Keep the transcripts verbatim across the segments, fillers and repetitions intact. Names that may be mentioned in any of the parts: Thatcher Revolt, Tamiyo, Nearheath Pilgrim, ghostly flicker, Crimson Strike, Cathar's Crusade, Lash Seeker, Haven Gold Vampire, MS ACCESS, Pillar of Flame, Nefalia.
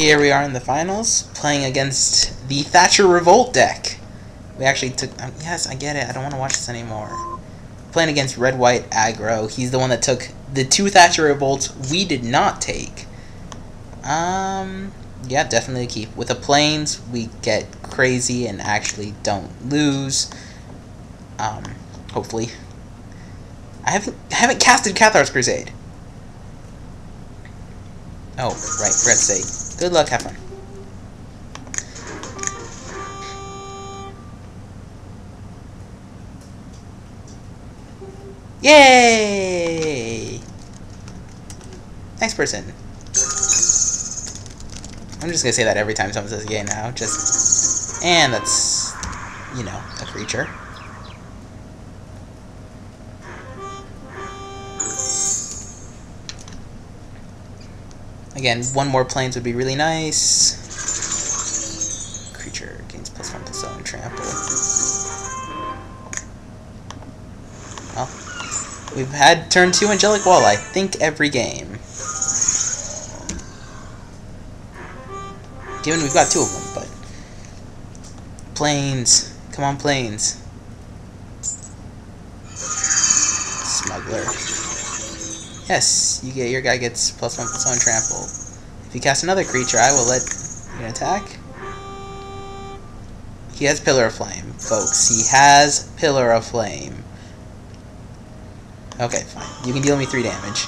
Here we are in the finals, playing against the Thatcher Revolt deck. We actually took... Um, yes, I get it. I don't want to watch this anymore. Playing against Red White Aggro. He's the one that took the two Thatcher Revolts we did not take. Um, yeah, definitely a keep. With the Plains, we get crazy and actually don't lose. Um, hopefully. I haven't, I haven't casted Cathar's Crusade. Oh, right, for God's sake. Good luck, have fun. Yay! Next person. I'm just gonna say that every time someone says yay now, just... And that's, you know, a creature. Again, one more Plains would be really nice. Creature gains plus one, plus seven, trample. Well, we've had turn two Angelic Wall, I think, every game. Given we've got two of them, but... Plains. Come on, Plains. Smuggler. Yes, you get your guy gets plus one plus one trample. If you cast another creature, I will let you attack. He has Pillar of Flame, folks. He has Pillar of Flame. Okay, fine. You can deal me three damage.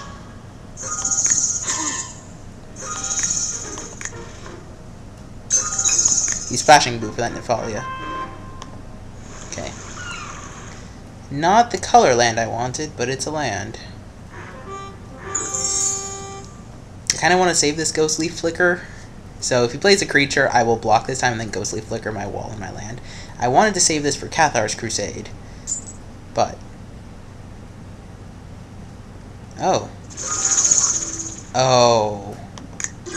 He's splashing blue for that Nefalia. Okay. Not the color land I wanted, but it's a land. I kind of want to save this ghostly flicker, so if he plays a creature, I will block this time and then ghostly flicker my wall and my land. I wanted to save this for Cathar's Crusade, but oh, oh, he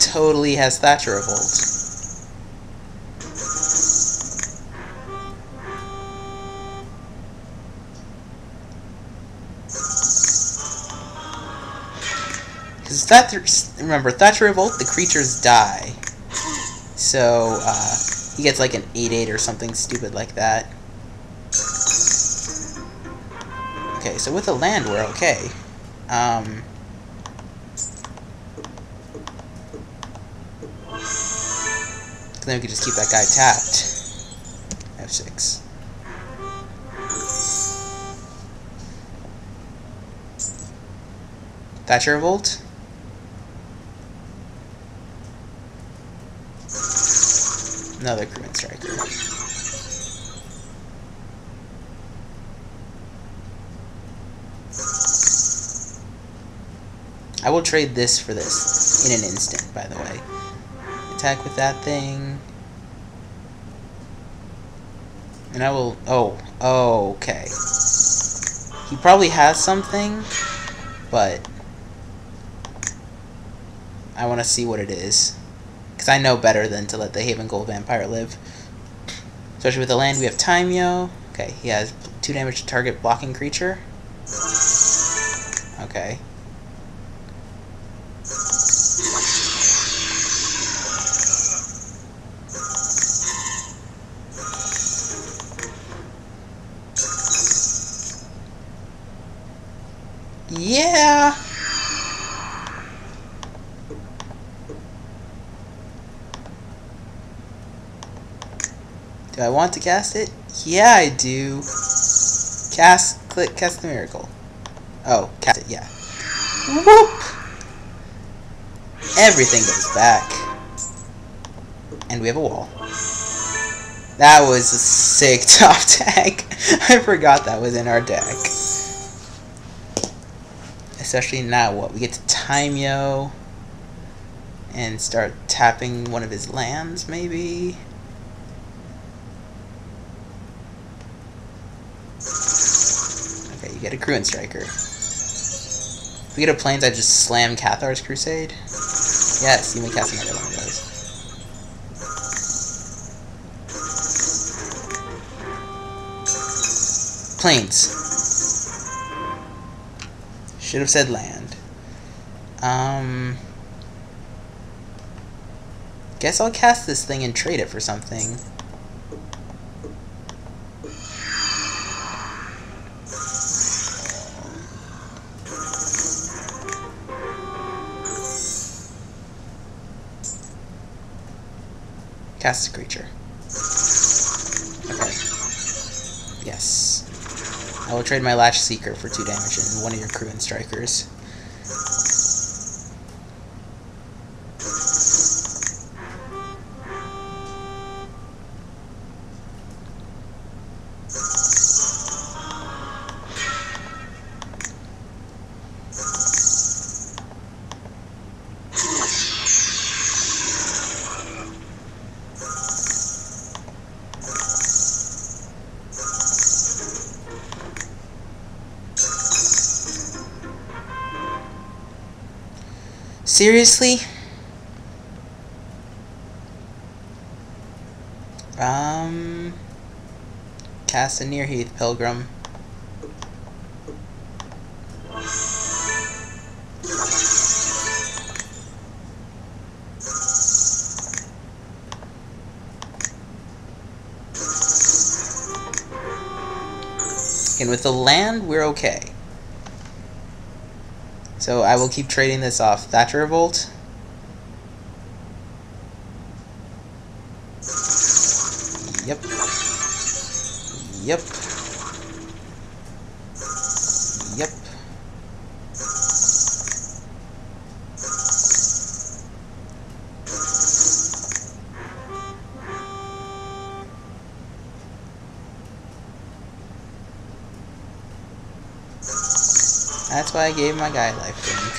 totally has Thatcher Revolt. Because Thatcher, remember, Thatcher Revolt, the creatures die. So, uh, he gets like an eight eight or something stupid like that. Okay, so with a land, we're okay. Um, then we can just keep that guy tapped. F six. Thatcher Revolt? Another Crimson Strike. I will trade this for this in an instant, by the way. Attack with that thing. And I will... Oh. Oh, okay. He probably has something, but... I want to see what it is. Because I know better than to let the Haven Gold Vampire live. Especially with the land, we have Tamiyo. Okay, he has two damage to target blocking creature. Okay. Yeah! Do I want to cast it? Yeah, I do. Cast, click, cast the miracle. Oh, cast it, yeah. Whoop! Everything goes back. And we have a wall. That was a sick top deck. I forgot that was in our deck. Especially now what? We get to Tamiyo and start tapping one of his lands, maybe? Get a Crimson Striker. If we get a Plains, I just slam Cathar's Crusade. Yes, you may cast another one of those. Plains. Should have said land. Um. Guess I'll cast this thing and trade it for something. Cast a creature. Okay. Yes. I will trade my Lash Seeker for two damage and one of your crew and strikers. Seriously? Um... Cast a Nearheath Pilgrim. And with the land, we're okay. So I will keep trading this off. Thatcher Revolt. Yep. Yep. Yep. That's why I gave my guy life drink.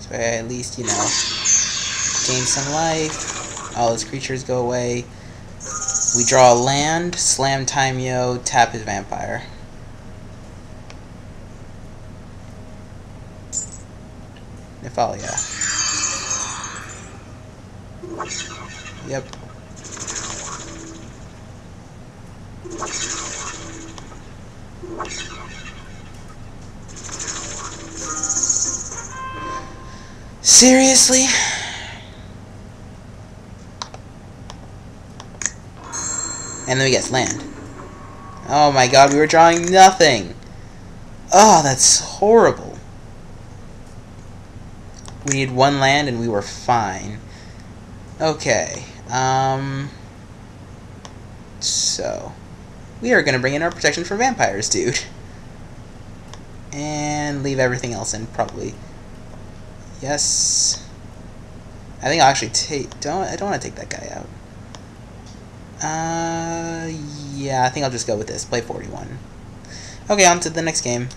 So I at least, you know, gain some life. All his creatures go away. We draw a land, slam Tamiyo, tap his vampire. Nefalia. Yep. Seriously? And then we get land. Oh my god, we were drawing nothing! Oh, that's horrible. We needed one land and we were fine. Okay, um... so... we are going to bring in our protection for vampires, dude. And leave everything else in, probably. Yes. I think I'll actually take... Don't, I don't want to take that guy out. Uh, yeah, I think I'll just go with this. Play forty-one. Okay, on to the next game.